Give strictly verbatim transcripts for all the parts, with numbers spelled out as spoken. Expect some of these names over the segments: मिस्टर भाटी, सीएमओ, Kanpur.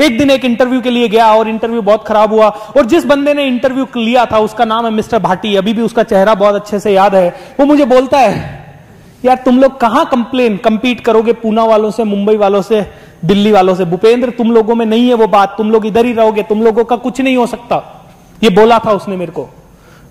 एक दिन एक इंटरव्यू के लिए गया और इंटरव्यू बहुत खराब हुआ, और जिस बंदे ने इंटरव्यू लिया था उसका नाम है मिस्टर भाटी, अभी भी उसका चेहरा बहुत अच्छे से याद है। वो मुझे बोलता है, यार तुम लोग कहां कंप्लेन कंपीट करोगे पूना वालों से, मुंबई वालों से, दिल्ली वालों से। भूपेंद्र, तुम लोगों में नहीं है वो बात, तुम लोग इधर ही रहोगे, तुम लोगों का कुछ नहीं हो सकता। ये बोला था उसने मेरे को,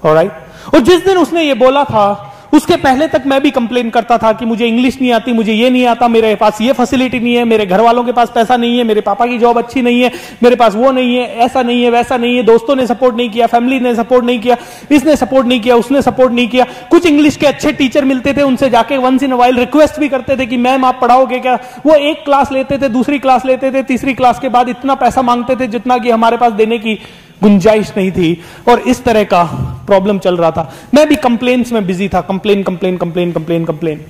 ऑलराइट। और जिस दिन उसने ये बोला था उसके पहले तक मैं भी कंप्लेन करता था कि मुझे इंग्लिश नहीं आती, मुझे ये नहीं आता, मेरे पास ये फैसिलिटी नहीं है, मेरे घर वालों के पास पैसा नहीं है, मेरे पापा की जॉब अच्छी नहीं है, मेरे पास वो नहीं है, ऐसा नहीं है, वैसा नहीं है, दोस्तों ने सपोर्ट नहीं किया, फैमिली ने सपोर्ट नहीं किया, इसने सपोर्ट नहीं किया, उसने सपोर्ट नहीं किया। कुछ इंग्लिश के अच्छे टीचर मिलते थे, उनसे जाके once in a while request भी करते थे कि मैम आप पढ़ाओगे क्या। वो एक क्लास लेते थे, दूसरी क्लास लेते थे, तीसरी क्लास के बाद इतना पैसा मांगते थे जितना कि हमारे पास देने की गुंजाइश नहीं थी, और इस तरह का प्रॉब्लम चल रहा था। मैं भी कंप्लेंट्स में बिजी था, complain complain complain complain complain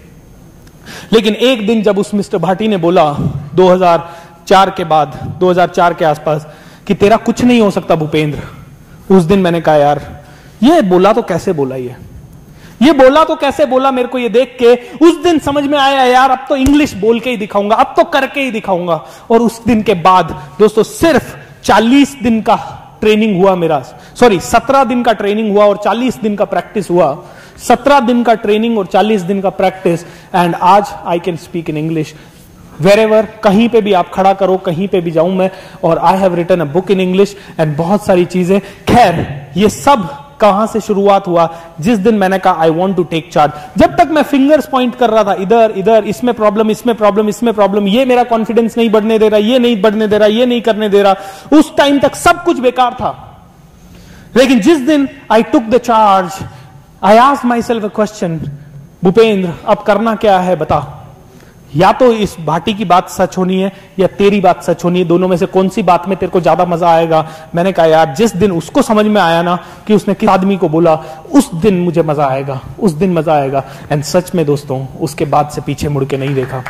लेकिन एक दिन जब उस मिस्टर भाटी ने बोला दो हज़ार चार के बाद, दो हज़ार चार के आसपास, कि तेरा कुछ नहीं हो सकता भूपेंद्र, उस दिन मैंने कहा यार ये बोला तो कैसे बोला, ये ये बोला तो कैसे बोला। मेरे को ये देख के उस दिन समझ में आया, यार अब तो इंग्लिश बोल के ही दिखाऊंगा, अब तो करके ही दिखाऊंगा। और उस दिन के बाद दोस्तों सिर्फ चालीस दिन का ट्रेनिंग हुआ मेरा, सॉरी सत्रह दिन का ट्रेनिंग हुआ और चालीस दिन का प्रैक्टिस हुआ, सत्रह दिन का ट्रेनिंग और चालीस दिन का प्रैक्टिस, एंड आज I can speak in English wherever. कहीं पे भी आप खड़ा करो, कहीं पे भी जाऊं मैं, और I have written a book in English and बहुत सारी चीजें। खैर ये सब कहां से शुरुआत हुआ, जिस दिन मैंने कहा I want to take charge. जब तक मैं फिंगर्स पॉइंट कर रहा था इधर इधर, इसमें प्रॉब्लम, इसमें प्रॉब्लम, इसमें प्रॉब्लम, ये मेरा कॉन्फिडेंस नहीं बढ़ने दे रहा, ये नहीं बढ़ने दे रहा, ये नहीं करने दे रहा, उस टाइम तक सब कुछ बेकार था। लेकिन जिस दिन I took the charge, I asked myself a question, Bhupendra अब करना क्या है बता, या तो इस भाटी की बात सच होनी है या तेरी बात सच होनी है, दोनों में से कौन सी बात में तेरे को ज्यादा मजा आएगा। मैंने कहा यार जिस दिन उसको समझ में आया ना कि उसने किस आदमी को बोला, उस दिन मुझे मजा आएगा, उस दिन मजा आएगा। एंड सच में दोस्तों उसके बाद से पीछे मुड़ के नहीं देखा।